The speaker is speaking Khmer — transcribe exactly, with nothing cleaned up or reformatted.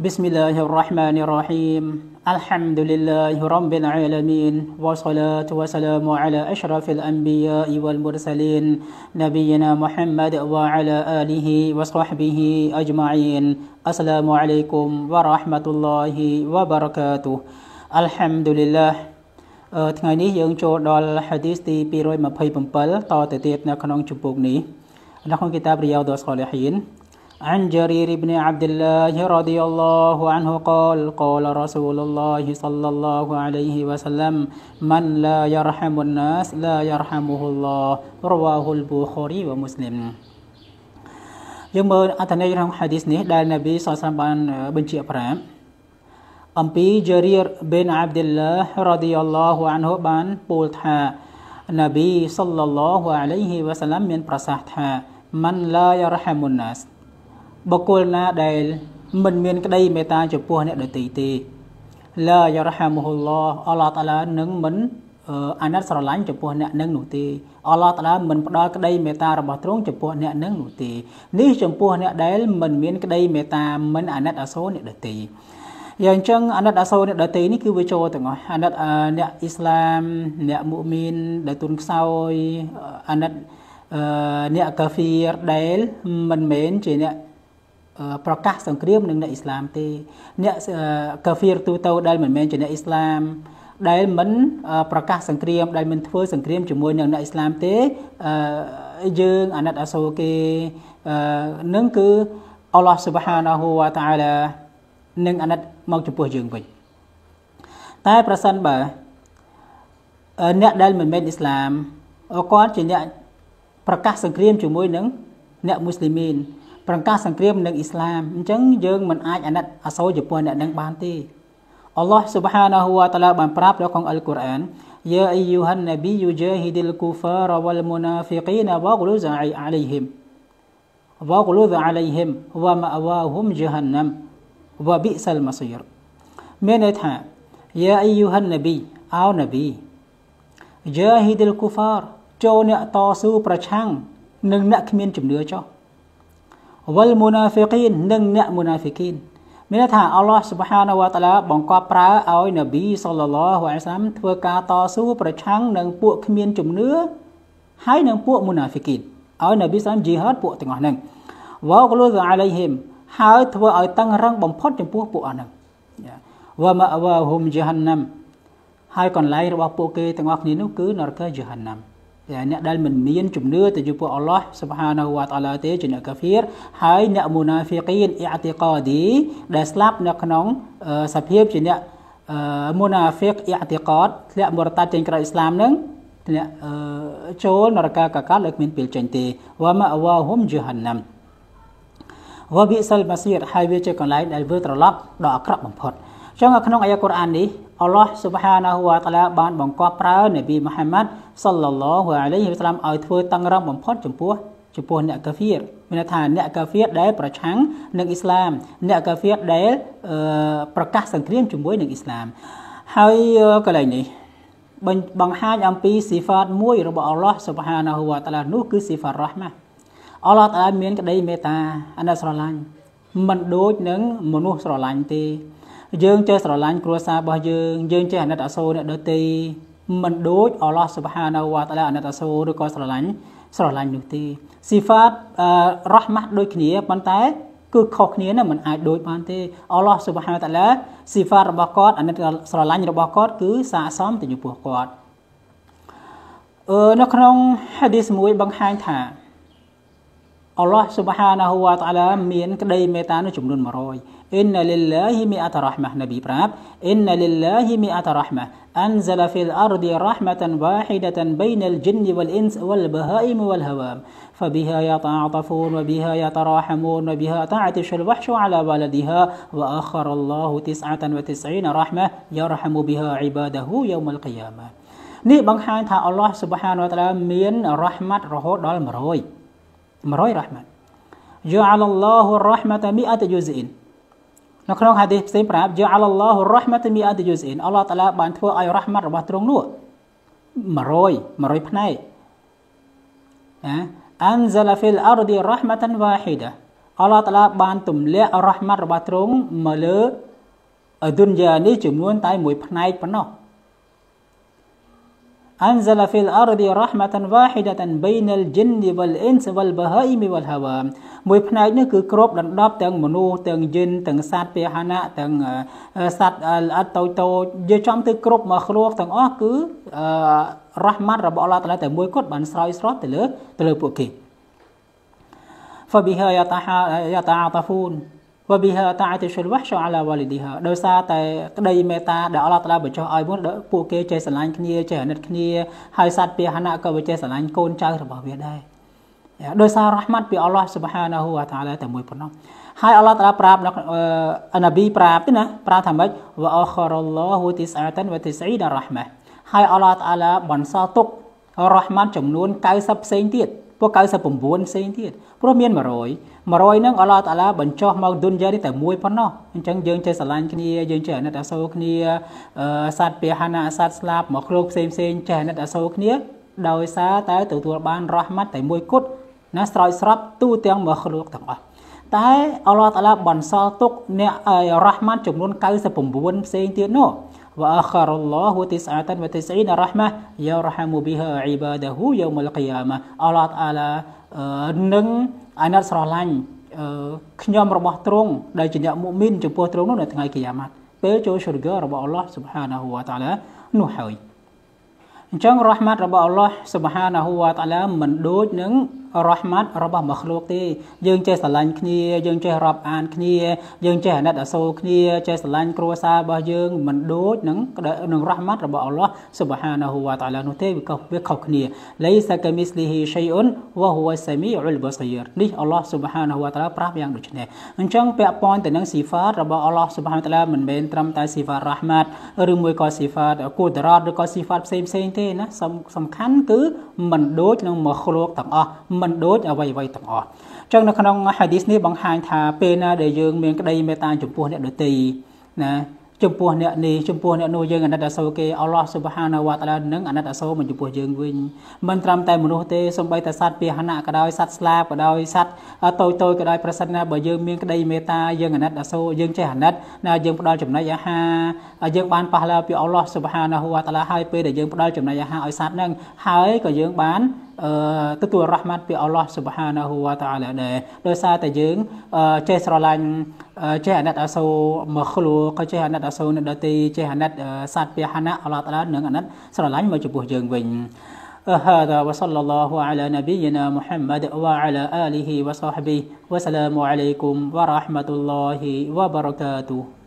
بسم الله الرحمن الرحيم. الحمد لله رب العالمين، والصلاة والسلام على أشرف الأنبياء والمرسلين، نبينا محمد وعلى آله وصحبه أجمعين. السلام عليكم ورحمة الله وبركاته. الحمد لله. ថ្ងៃនេះយើងចូលដល់ hadith ទី two twenty-seven តទៅទៀតនៅក្នុងជំពូកនេះនៅក្នុង kitab Riyad al-Salihin. عن جرير بن عبد الله رضي الله عنه قال قال رسول الله صلى الله عليه وسلم من لا يرحم الناس لا يرحمه الله. رواه البخاري ومسلم. យើងមើលអត្ថន័យក្នុង hadith នេះដែលនប៊ី (ស) បានបញ្ជាក់ប្រាប់អំពី جرير بن عبد الله رضي الله عنه បានពោលថានប៊ី صلى الله عليه وسلم មានប្រសាសន៍ថាមិនឡាយរហាមុ الناس បុគ្គលណាដែលមិនមានក្តីមេត្តាចំពោះអ្នកដទៃទេឡាយរហាមុហ៊ុលឡោះអល់ឡោះតាឡានឹងមិនអណិតស្រឡាញ់ចំពោះអ្នកនឹងនោះទេអល់ឡោះតាឡាមិនផ្ដល់ក្តីមេត្តាររបស់ទ្រង់ចំពោះអ្នកនឹងនោះទេនេះចំពោះអ្នកដែលមិនមានក្តីមេត្តាមិនអណិតអាសូរអ្នកដទៃ ប្រកាសសង្គ្រាមនឹងអ្នកឥស្លាមទេអ្នកកាហ្វៀរទូទៅដែលមិនមែនជាអ្នកឥស្លាមដែលមិនប្រកាសសង្គ្រាមដែលមិនធ្វើសង្គ្រាមជាមួយនឹងអ្នកឥស្លាមទេយើងអាណិតអាសូរគេនឹងគឺអល់ឡោះស៊ុបហានាហ៊ូវតាអាឡានឹងអាណិតមកចំពោះយើងវិញតែប្រសិនបើអ្នកដែលមិនមែនឥស្លាមក៏គាត់ជាអ្នកប្រកាសសង្គ្រាមជាមួយនឹងអ្នកមូស្លីម ប្រកាសសង្គ្រាមនឹងឥស្លាមអញ្ចឹងយើងមិនអាចអាណិតអាសូរចំពោះអ្នកនឹងបានទេអល់ឡោះ سبحانه វតាអាឡាបានប្រាប់នៅក្នុងអល់កុរអាន يا أيها النبي جاهد الكفار والمنافقين واغلظ عليهم واغلظ عليهم ومأواهم جهنم وبئس المصير. មានន័យថា يا أيها النبي អោនប៊ី جاهد الكفار ចូលអ្នកតស៊ូប្រឆាំងនឹងអ្នកគ្មានជំនឿចោះ والمنافقين និងអ្នកមុណាហ្វិកីន មានន័យថាអល់ឡោះ سبحانه វតាអាឡាបង្កប់ប្រើឲ្យនប៊ី صلى الله عليه وسلم ធ្វើការតស៊ូប្រឆាំងនឹងពួកគ្មានជំនឿហើយនឹងពួកមុណាហ្វិកីនឲ្យនប៊ី صلى الله عليه وسلم ជីហាត ពួកទាំងអស់ហ្នឹង وَغْلُظَ عَلَيْهِمْ ហើយធ្វើឲ្យតឹងរឹងបំផុតចំពោះពួកអស់ហ្នឹង وَمَأْوَاهُمْ جَهَنَّمْ ហើយកន្លែងរបស់ពួកគេទាំងអស់គ្នានោះគឺនរក جهنم អ្នកដែលមិនមានជំនឿទៅចំពោះអល់ឡោះ سبحانه វតាអាឡាទេជាអ្នកកាហ្វៀរហើយអ្នកមុណាហ្វិកីន اعتقادي ដែលស្លាប់នៅក្នុងសភាពជាអ្នកមុណាហ្វិក اعتقاد ធ្លាក់មរតៈចេញក្រៅឥស្លាមនឹងធ្លាក់ចូលនរកកកកលើគ្មានពេលចេញទេ ومأواهم جهنم وبئس المصير ហើយវាជាកន្លែងដែលធ្វើត្រឡប់ដល់អាក្រក់បំផុត អល់ឡោះ سبحانه វតាអាឡាបានបង្កប់ប្រើនប៊ីមូហាម៉ាត់ صلى الله عليه وسلم ឲ្យធ្វើតឹងរឹងបំផុតចំពោះចំពោះអ្នកកាហ្វៀរមានន័យថាអ្នកកាហ្វៀរដែលប្រឆាំងនឹងឥស្លាមអ្នកកាហ្វៀរដែលប្រកាសសង្គ្រាមជាមួយនឹងឥស្លាមហើយកន្លែងនេះបង្ហាញអំពីស៊ីហ្វាតមួយរបស់ អល់ឡោះ سبحانه វតាអាឡានោះគឺស៊ីហ្វាតរ៉ហ្មា អល់ឡោះ តាអាឡាមានក្តីមេត្តាអាណិតស្រឡាញ់មិនដូចនឹងមនុស្សស្រឡាញ់ទេ យើងចេះស្រឡាញ់គ្រួសាររបស់យើងយើងចេះអាណិតអាសូរអ្នកដទៃមិនដូចអល់ឡោះ سبحانه វតាអាឡាអាណិតអាសូរឬក៏ស្រឡាញ់ស្រឡាញ់នោះទេស៊ីហ្វាតរ៉ហ្មាត់ដូចគ្នាប៉ុន្តែគឺខុសគ្នាណាមិនអាចដូចបានទេអល់ឡោះ سبحانه វតាអាឡាស៊ីហ្វាតរបស់គាត់អាណិតស្រឡាញ់របស់គាត់គឺស័ក្តិសមទៅចំពោះគាត់នៅក្នុង hadith មួយបង្ហាញថា អល់ឡោះ سبحانه វតាអាឡាមានក្តីមេត្តានោះចំនួន one hundred. إن لله مئة رحمة នប៊ីប្រាប់ إن لله مئة رحمة أنزل في الأرض رحمة واحدة بين الجن والإنس والبهائم والهوام فبها يتعاطفون وبها يتراحمون وبها تعطش الوحش على ولدها وآخر الله تسعة وتسعين رحمة يرحم بها عباده يوم القيامة. នេះបង្ហាញថា អល់ឡោះ سبحانه វតាអាឡាមានរ៉ហ្មាត់រហូតដល់ one hundred មរយ رحمة جعل الله الرحمة مئة جزء នៅក្នុង hadith ផ្សេងប្រាប់ جعل الله الرحمة مئة جزء អល់ឡោះ តាអាឡា បានធ្វើឲ្យ رحمة របស់ទ្រង់នោះ one hundred ផ្នែកណា أنزل في الأرض رحمة واحدة អល់ឡោះ الله تعالى بانتم لي الرحمة رباترون ملو الدنيا ني جمون تاي موي بنايك بنو أنزل في الأرض رحمة واحدة بين الجن والإنس والبهائم والهوام មួយផ្នែកនេះគឺគ្រប់ដណ្ដប់ទាំងមនុស្សទាំងយិនទាំងសត្វពាហនៈទាំងសត្វអតូចតូចជាចំទៅគ្រប់មកគ្រោះទាំងអស់គឺរ៉ហ្មាត់របស់អល់ឡោះតាអាឡាតែមួយគត់បានស្រោយស្រត់ទៅលើទៅលើពួកគេ វាហៅតាអាតហ្វូនវាហៅតាអតិសុលវះសអល់វ៉ាលីឌីហាដោយសារតែក្តីមេត្តាដែលអល់ឡោះតាអាឡាបញ្ចុះឲ្យ ពក وآخر الله تسعة وتسعين رحمة يرحم بها عباده يوم القيامة الله تعالى نن أنات سرلان كنيوم ربه ترون داي جي مؤمن جمبوه ترون نو ថ្ងៃ قيامات ពេលចូល surga របស់ Allah سبحانه وتعالى នោះ ហើយ អញ្ចឹង رحمت របស់ Allah سبحانه وتعالى មិន ដូច នឹង رحمت របស់ مخلوق ទេ យើង ចេះ ស្រឡាញ់ គ្នា យើង ចេះ រាប់ អាន គ្នា យើង ចេះ អាណិត អាសូរ គ្នា ចេះ ស្រឡាញ់ គ្រួសារ របស់ យើង មិន ដូច នឹង នឹង رحمت របស់ Allah سبحانه وتعالى នោះ ទេ វា ខុស គ្នា ليس كمثله شيء وهو السميع البصير នេះ Allah سبحانه وتعالى ប្រាប់ យ៉ាង ដូចនេះ អញ្ចឹង ពាក់ ព័ន្ធ ទៅ នឹង صفات របស់ Allah سبحانه وتعالى មិន មែន ត្រឹម តែ صفات رحمت ឬ មួយ ក៏ صفات قدرات ឬ ក៏ صفات ផ្សេង ផ្សេង ទេ ណា សំ ខាន់ គឺ មិន ដូច នឹង مخلوق ទាំង អស់ មិនដូចអ្វីៗទាំងអស់អញ្ចឹងនៅក្នុងហាឌីសនេះបង្ហាញថាពេលណាដែលយើងមានក្តីមេត្តាចំពោះអ្នកដទៃណាចំពោះអ្នកនេះយើងអាណិតអាសូរគេអល់ឡោះស៊ុបហានាវ៉ាតាអាឡានឹងអាណិតអាសូរមិនចំពោះយើងវិញមិនត្រឹមតែមនុស្សទេសូម្បីតែសត្វពាហនៈក៏ដោយសត្វស្លាបក៏ដោយសត្វតូចតូចក៏ដោយប្រសិនណាបើយើងមានក្តីមេត្តាយើងអាណិតអាសូរយើងចេះអាណិតណាយើងផ្ដល់ចំណីអាហារឲ្យយើងបានប្រហែលពីអល់ឡោះស៊ុបហានាវ៉ាតាអាឡាដែរ ដោយសារ តែ យើង ទទួលរ៉ហ្មាត់ ពី អល់ឡោះ ស៊ុបហានាហូ វ៉ា តាអាឡា ដែរ ចេះ ស្រឡាញ់ ចេះ អាណិត អាសូរ មኽលូក ក៏ ចេះ អាណិត អាសូរ អ្នក ដទៃ ចេះ អាណិត សត្វ ពាហនៈ អល់ឡោះ តាអាឡា នឹង អាណិត ស្រឡាញ់ មក ចំពោះ យើង វិញ هذا وصلى الله على نبينا محمد وعلى آله وصحبه وسلام عليكم ورحمة الله وبركاته